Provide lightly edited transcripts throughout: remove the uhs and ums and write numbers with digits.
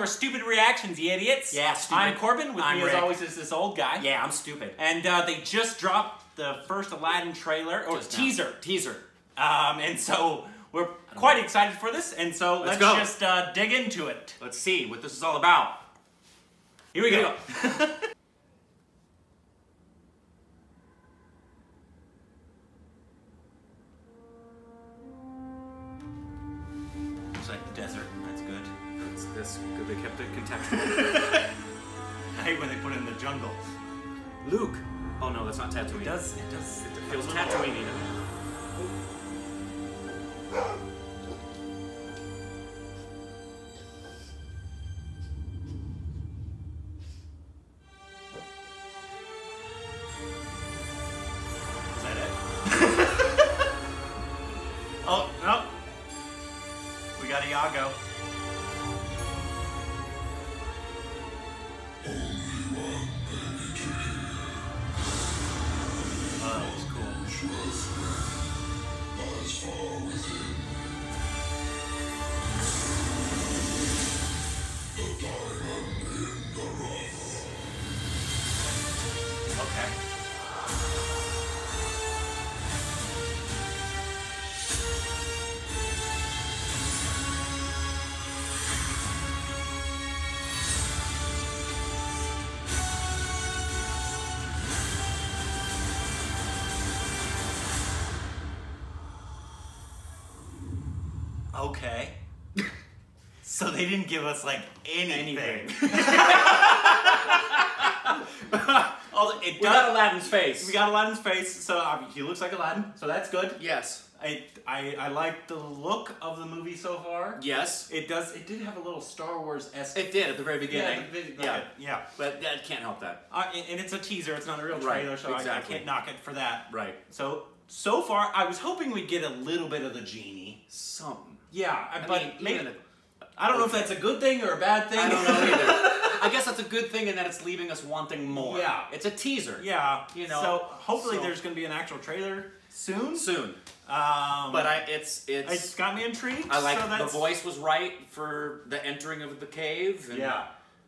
for stupid reactions, you idiots. Yeah, stupid. I'm Corbin. With me, Rick. As always, is this old guy. Yeah, I'm stupid. And they just dropped the first Aladdin trailer or teaser. Teaser. And so we're quite excited for this. And so let's just dig into it. Let's see what this is all about. Here we go. Like the desert, that's good. It's this good. They kept it contextual. I hate when they put it in the jungle. Luke. Oh no, that's not Tatooine. It does. It feels Tatooine. Is that it? Oh no. We got Iago. Oh, that was cool. Okay. Okay. So they didn't give us like anything. We got Aladdin's face. We got Aladdin's face. So he looks like Aladdin. So that's good. Yes. I like the look of the movie so far. Yes. It does. It did have a little Star Wars-esque. It did at the very beginning. Yeah. But that can't help that. And it's a teaser. It's not a real trailer, so exactly. I can't knock it for that. Right. So far, I was hoping we'd get a little bit of the genie. Some. Yeah, I don't know if that's a good thing or a bad thing. I don't know either. I guess that's a good thing in that it's leaving us wanting more. Yeah. It's a teaser. Yeah. You know. So hopefully there's going to be an actual trailer soon. But it's got me intrigued. I like the voice was right for the entering of the cave. And, yeah.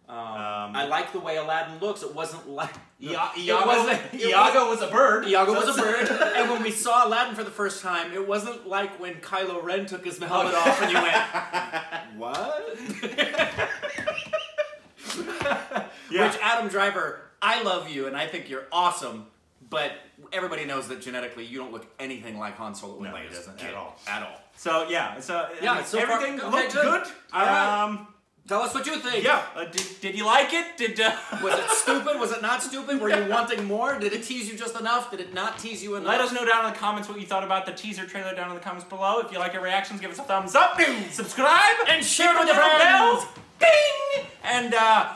I like the way Aladdin looks. It wasn't like Iago was a bird. Iago was a bird. And when we saw Aladdin for the first time, it wasn't like when Kylo Ren took his helmet off and you went, "What?" Yeah. Which Adam Driver, I love you and I think you're awesome, but everybody knows that genetically you don't look anything like Han Solo. No, he doesn't at all. So yeah, so everything looked good. Tell us what you think. Yeah. Did you like it? Was it stupid? Was it not stupid? Were you wanting more? Did it tease you just enough? Did it not tease you enough? Let us know down in the comments what you thought about the teaser trailer down in the comments below. If you like our reactions, give us a thumbs up. Subscribe. And share with your friends. Ding! And, there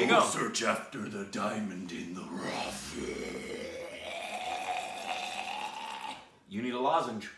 you go. Search after the diamond in the rough. You need a lozenge.